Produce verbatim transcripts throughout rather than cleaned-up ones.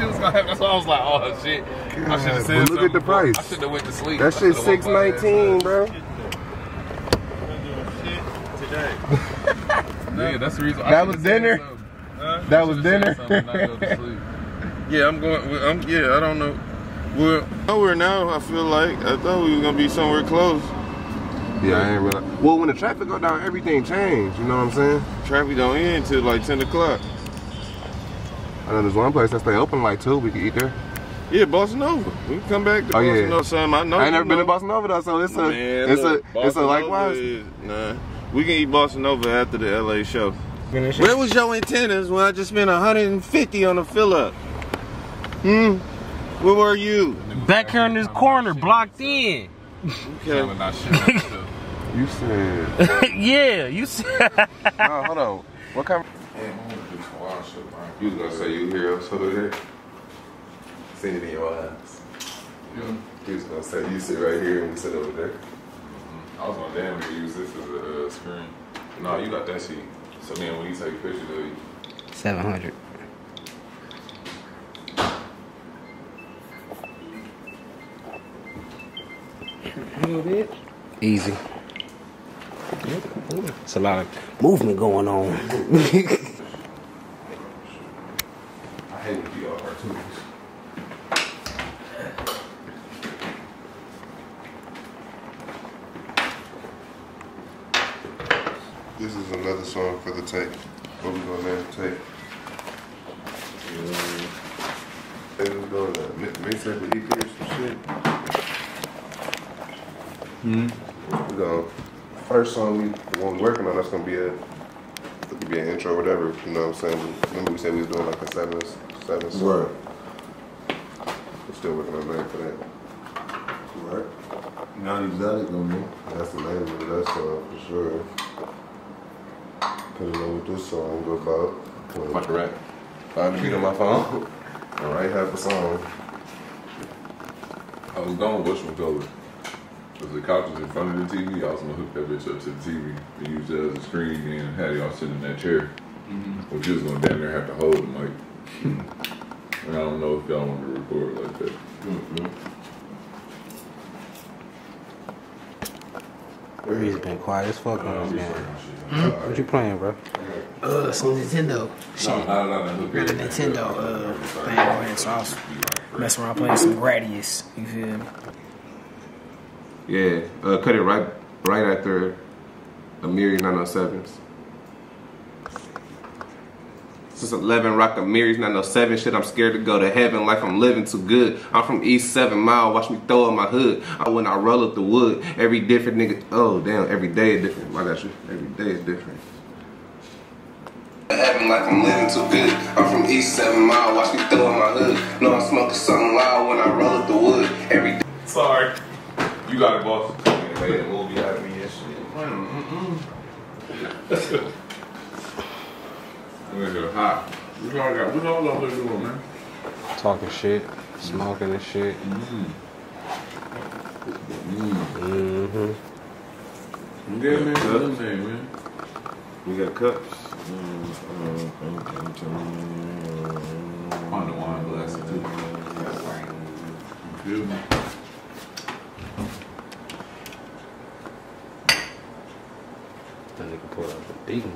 shit was gonna happen. That's why I was like, oh shit. God, I should have said look at the price. I should have went to sleep. That shit's six nineteen, bro. Yeah, that's the reason. That was dinner. Huh? That was dinner. Yeah, I'm going. I'm yeah. I don't know. We're nowhere now. I feel like I thought we were gonna be somewhere close. Yeah, I ain't realize. Well, when the traffic go down, everything changed. You know what I'm saying? Traffic don't end till like ten o'clock. I know there's one place that stay open like two. We can eat there. Yeah, Bossa Nova. We can come back to oh, Bossa yeah. Nova. Son, I know. I ain't never know. been to Bossa Nova though, so it's Man, a, it's look, a, Bossa it's a likewise. Is, nah, we can eat Bossa Nova after the L A show. Where was your antennas when I just spent one hundred fifty on a fill up? Hmm? Where were you? Back here in this corner, blocked in. Okay. You said. Yeah, you said. No, hold on. What kind of. You was gonna say you hear us over there? Seen it in your eyes. Yeah. You was gonna say you sit right here and we sit over there. Mm-hmm. I was gonna damn near use this as a uh, screen. No, you got that sheet. So then when you take pictures of you? seven hundred. A little bit. Easy. It's a lot of movement going on. I hate when people are too. This is another song for the tape. What we gonna name the tape? They just go to mixtape with E P or some shit. Mm-hmm. We gonna first song we were working on. That's gonna be a could be an intro, or whatever. You know what I'm saying? Remember we said we was doing like a seven, seven song. Right. We're still working on that for that. Right. Not exotic no more. That's the name of that song for sure. I don't know what this song go about. About to rap. Find the beat on my phone. All right, half a song. I was going to Bushman because the couch was in front of the T V. I was going to hook that bitch up to the T V and use that as a screen and had y'all sitting in that chair. Mm-hmm. Which is going to damn near have to hold the mic. And I don't know if y'all want to record like that. Mm-hmm. He's been quiet as fuck on this game. Mm-hmm. What you playing, bro? Uh, some Nintendo shit. No, no, no, no. Got a Nintendo uh, thing on here, so I was messing around playing some Gradius. You feel me? Yeah, uh, cut it right, right after Amiri nine oh sevens. Since eleven, rock Amiri's nine oh seven. Shit, I'm scared to go to heaven like I'm living too good. I'm from East seven Mile, watch me throw in my hood. I when I roll up the wood, every different nigga. Oh, damn, every day is different. I got you. Every day is different. Heaven like I'm living too good. I'm from East seven Mile, watch me throw in my hood. No, I'm smoking something loud when I roll up the wood. Every day. Sorry. You got it, boss. Anyway, we'll be out of me and shit. Mm-mm. We're gonna go hot. We're gonna go. We're gonna go. We're gonna go, man. Talking shit, smoking and shit. Mm-hmm. Mm-hmm. Yeah, man. Cups. Man. We got cups. Mm-hmm. On the wine glass too. You feel me? That nigga pulled out the big one.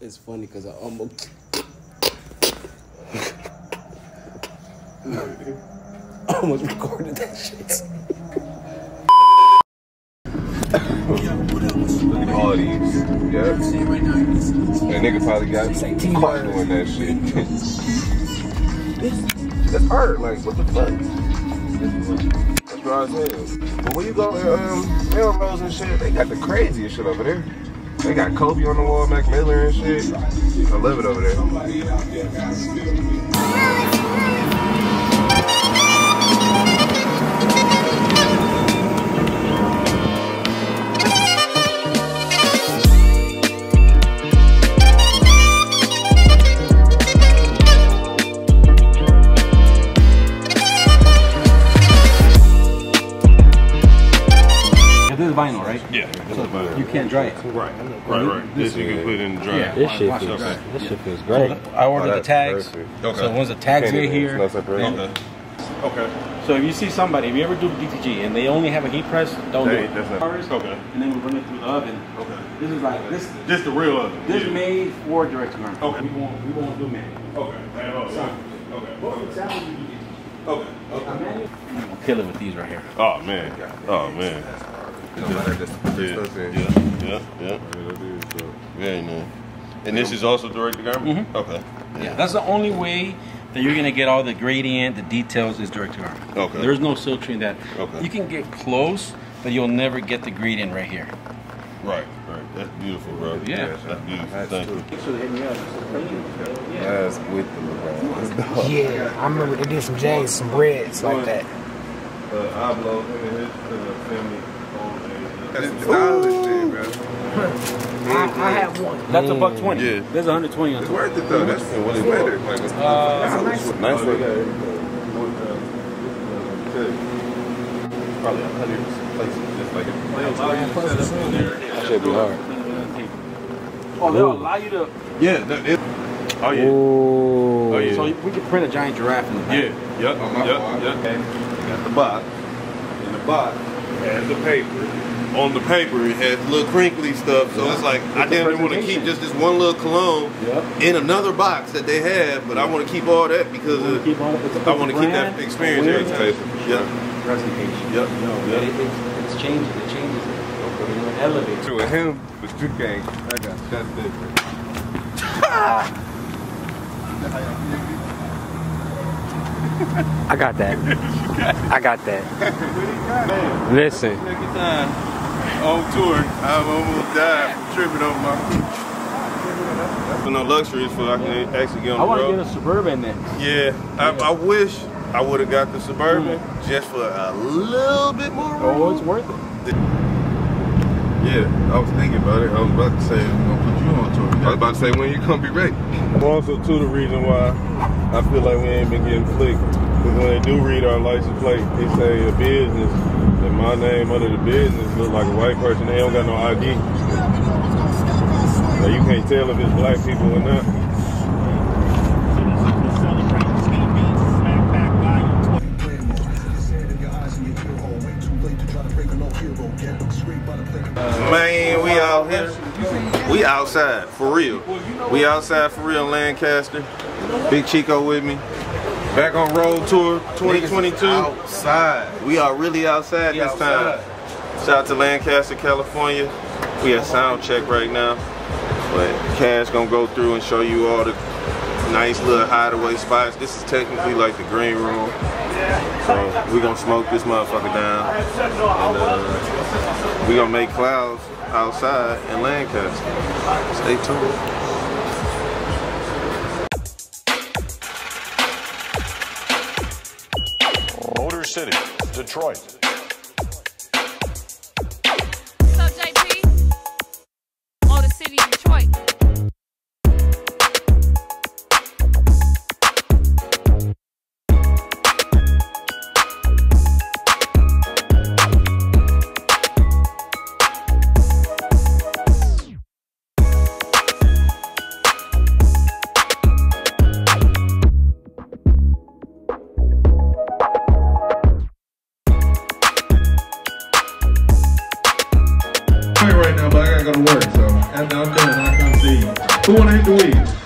It's funny because I almost I almost recorded that shit. Look at all these. Yeah. That nigga probably got caught doing that shit. That's hard. Like, what the fuck? That's dry as hell. But when you go to um, Melrose and shit, they got the craziest shit over there. They got Kobe on the wall, Mac Miller and shit. I love it over there. This is vinyl, right? Yeah. So you can't dry it. Right, right, right. This, this you can put in dry. Yeah. This shit feels, okay. this shit feels great. I ordered oh, the tags. Okay. So once the tags are here, no okay. okay. So if you see somebody, if you ever do D T G and they only have a heat press, don't hey, do it. That's not okay. And then we bring it through the oven. Okay. This is like this. This is the real oven. This is yeah. made for direct burn. Okay. We won't. We won't do manual. Okay. Manual. Okay. What exactly do you do? Okay. Okay. I'm killing with these right here. Oh man. Oh man. No matter this, this yeah, yeah, yeah, yeah. Yeah, man. And this is also direct to garment? Mm-hmm. Okay. Yeah. yeah, that's the only way that you're going to get all the gradient, the details is direct to garment. Okay. There's no filtering that. Okay. You can get close, but you'll never get the gradient right here. Right, right. That's beautiful, bro. Yeah. yeah. That's beautiful. That's Thank true. you. That's with the LeBron. Yeah, I remember they did some J's, some reds like that. Uh, I blow in his family. That's the stylish thing, bro. I, I have one. That's a buck twenty. Yeah. There's a hundred twenty on it. It's worth it though. That's what it's better. Like it's uh, nice. Nice work. Probably a hundred places just like it. That should be hard. Oh, they'll allow you to. Yeah. That, it... Oh yeah. Ooh. Oh yeah. So we could print a giant giraffe in the back. Yeah. Yep. Oh, my yep. Yep. Okay. You got the box. And the box has the paper. On the paper, it had little crinkly stuff, so yeah. it's like, it's I damn want to keep just this one little cologne yeah. in another box that they have, but I want to keep all that because of, keep all, I want to keep that experience here. Yep. Presentation. Yep. No, yep. It, it, it's changing, it changes it. It elevates. With him, with Street Gang, I got that big. I got that. I got that. Listen. On tour, I've almost died from tripping over my feet. For no luxuries, for I can actually get on the road. I want to get a Suburban next. Yeah, yeah. I, I wish I would have got the Suburban mm. just for a little bit more room. Oh, it's worth it. Yeah, I was thinking about it. I was about to say, I'm going to put you on tour. I was about to say, when you come be ready. Also, too, the reason why I feel like we ain't been getting flicked. Because when they do read our license plate, they say a business. And my name under the business look like a white person. They don't got no I D. So you can't tell if it's black people or not. Man, we out here. We outside, for real. We outside, for real, Lancaster. Big Chico with me. Back on road tour twenty twenty-two. Outside. We are really outside this time. Shout out to Lancaster, California. We at sound check right now. But Cash gonna go through and show you all the nice little hideaway spots. This is technically like the green room. So we gonna smoke this motherfucker down. And uh, we gonna make clouds outside in Lancaster. Stay tuned. City, Detroit. What's up, J P? Motor City, Detroit. Right now, but I gotta go to work, so after I'm done, I'll come see you. Who wanna hit the weeds?